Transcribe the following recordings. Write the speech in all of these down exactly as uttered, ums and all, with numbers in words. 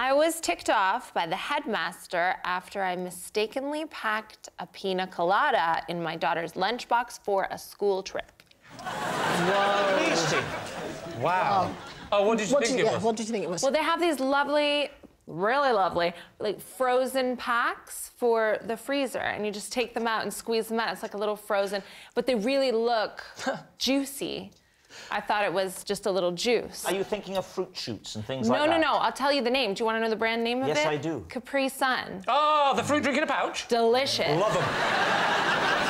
I was ticked off by the headmaster after I mistakenly packed a pina colada in my daughter's lunchbox for a school trip. Whoa. Wow. Oh, what did you what think did, it was? What did you think it was? Well, they have these lovely, really lovely, like frozen packs for the freezer, and you just take them out and squeeze them out. It's like a little frozen, but they really look juicy. I thought it was just a little juice. Are you thinking of fruit shoots and things no, like that? No, no, no. I'll tell you the name. Do you want to know the brand name of yes, it? Yes, I do. Capri Sun. Oh, the fruit drink in a pouch? Delicious. Love them.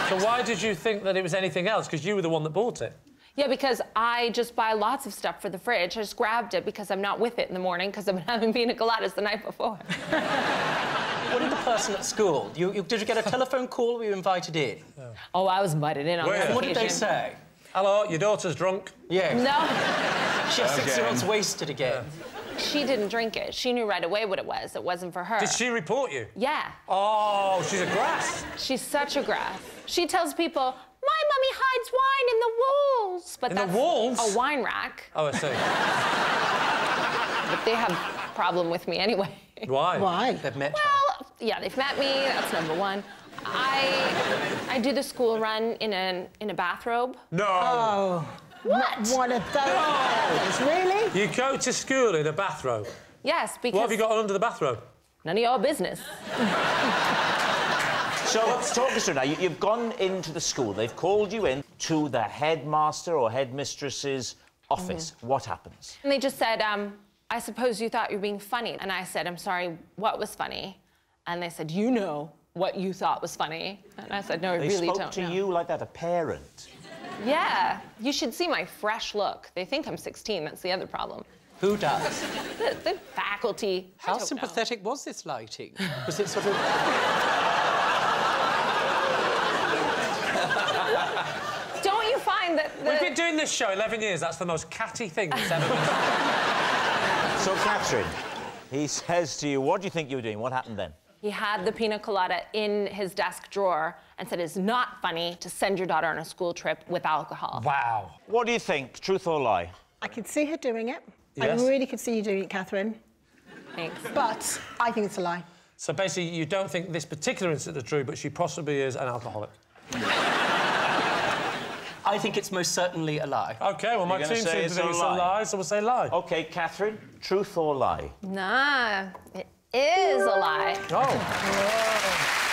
So why did you think that it was anything else? Because you were the one that bought it. Yeah, because I just buy lots of stuff for the fridge. I just grabbed it because I'm not with it in the morning because I've been having pina coladas the night before. What did the person at school? You, you, did you get a telephone call or were you invited in? Oh, oh I was butted in on Where? That What occasion. Did they say? Hello, your daughter's drunk. Yeah. No. She's six-year-old's wasted again. Yeah. She didn't drink it. She knew right away what it was. It wasn't for her. Did she report you? Yeah. Oh, she's a grass. She's such a grass. She tells people, my mummy hides wine in the walls. But in that's the walls? A wine rack. Oh, I see. But they have a problem with me anyway. Why? Why? They've met Well, her. yeah, they've met me. That's number one. I I did a school run in a in a bathrobe. No. Oh. What? One of those. No. Really? You go to school in a bathrobe. Yes, because. What have you got under the bathrobe? None of your business. So let's talk us through now. You, you've gone into the school. They've called you in to the headmaster or headmistress's office. Mm-hmm. What happens? And they just said, um, I suppose you thought you were being funny. And I said, I'm sorry. What was funny? And they said, you know. What you thought was funny. And I said, no, I really don't know. They spoke to you like that, a parent. Yeah. You should see my fresh look. They think I'm sixteen. That's the other problem. Who does? The, the faculty. How sympathetic was this lighting? Was it sort of... Don't you find that the... We've been doing this show eleven years. That's the most catty thing that's ever been done. So, Katherine, he says to you, what do you think you were doing? What happened then? He had the pina colada in his desk drawer and said, it's not funny to send your daughter on a school trip with alcohol. Wow. What do you think, truth or lie? I could see her doing it. Yes. I really could see you doing it, Katherine. Thanks. But I think it's a lie. So basically, you don't think this particular incident is true, but she possibly is an alcoholic. I think it's most certainly a lie. OK, well, my team seems to think it's a lie, so we'll say lie. OK, Katherine, truth or lie? Nah. It is a lie. Oh.